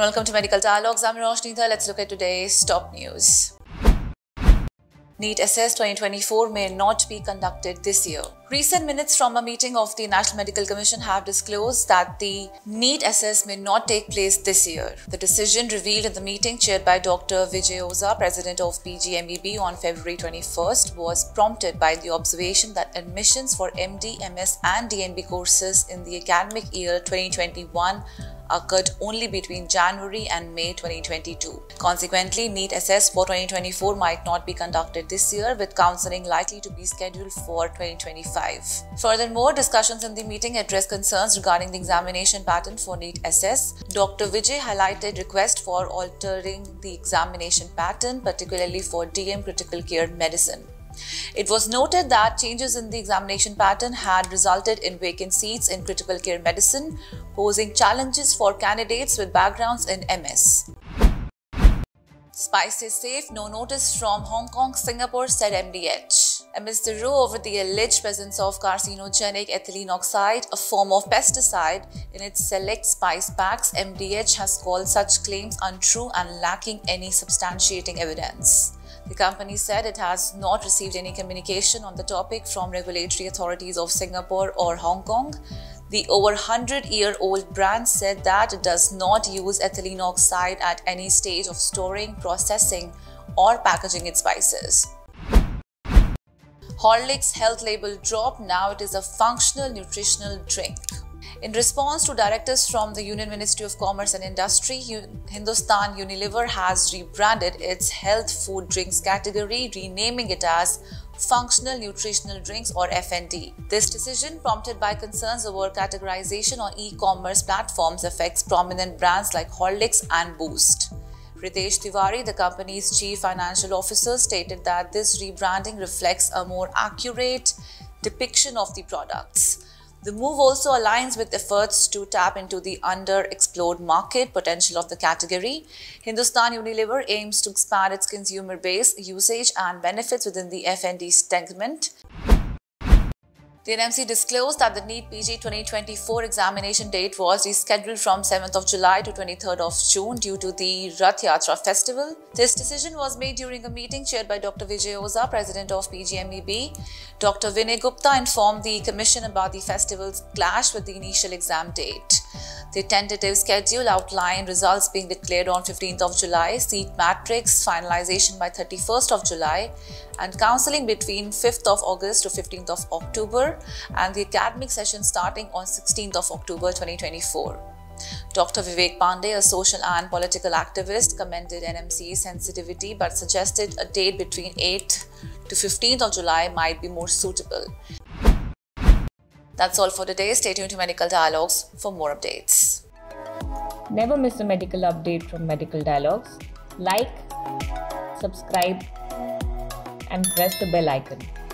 and welcome to Medical Dialogues. I'm Roshnita. Let's look at today's top news. NEET SS 2024 may not be conducted this year. Recent minutes from a meeting of the National Medical Commission have disclosed that the NEET SS may not take place this year. The decision revealed in the meeting chaired by Dr. Vijay Oza, President of PGMEB, on February 21st was prompted by the observation that admissions for MD, MS and DNB courses in the academic year 2021 occurred only between January and May 2022. Consequently, NEET SS for 2024 might not be conducted this year, with counselling likely to be scheduled for 2025. Furthermore, discussions in the meeting addressed concerns regarding the examination pattern for NEET SS. Dr. Vijay highlighted request for altering the examination pattern, particularly for DM critical care medicine. It was noted that changes in the examination pattern had resulted in vacant seats in critical care medicine, posing challenges for candidates with backgrounds in MS. Spices safe, no notice from Hong Kong, Singapore, said MDH. Amidst the row over the alleged presence of carcinogenic ethylene oxide, a form of pesticide, in its select spice packs, MDH has called such claims untrue and lacking any substantiating evidence. The company said it has not received any communication on the topic from regulatory authorities of Singapore or Hong Kong. The over 100-year-old brand said that it does not use ethylene oxide at any stage of storing, processing, or packaging its spices. Horlicks health label drop, now it is a functional nutritional drink. In response to directives from the Union Ministry of Commerce and Industry, Hindustan Unilever has rebranded its health food drinks category, renaming it as Functional Nutritional Drinks or FND. This decision, prompted by concerns over categorization on e-commerce platforms, affects prominent brands like Horlicks and Boost. Ritesh Tiwari, the company's chief financial officer, stated that this rebranding reflects a more accurate depiction of the products. The move also aligns with efforts to tap into the under-explored market potential of the category. Hindustan Unilever aims to expand its consumer base, usage and benefits within the F&D segment. DNB disclosed that the NEET PG 2024 examination date was rescheduled from 7th of July to 23rd of June due to the Rath Yatra festival. This decision was made during a meeting chaired by Dr. Vijay Oza, President of PGMEB. Dr. Viney Gupta informed the Commission about the festival's clash with the initial exam date. The tentative schedule outlined results being declared on 15th of July, seat matrix finalization by 31st of July, and counselling between 5th of August to 15th of October, and the academic session starting on 16th of October 2024. Dr. Vivek Pandey, a social and political activist, commended NMC's sensitivity but suggested a date between 8th to 15th of July might be more suitable. That's all for today. Stay tuned to Medical Dialogues for more updates. Never miss a medical update from Medical Dialogues. Like, subscribe, and press the bell icon.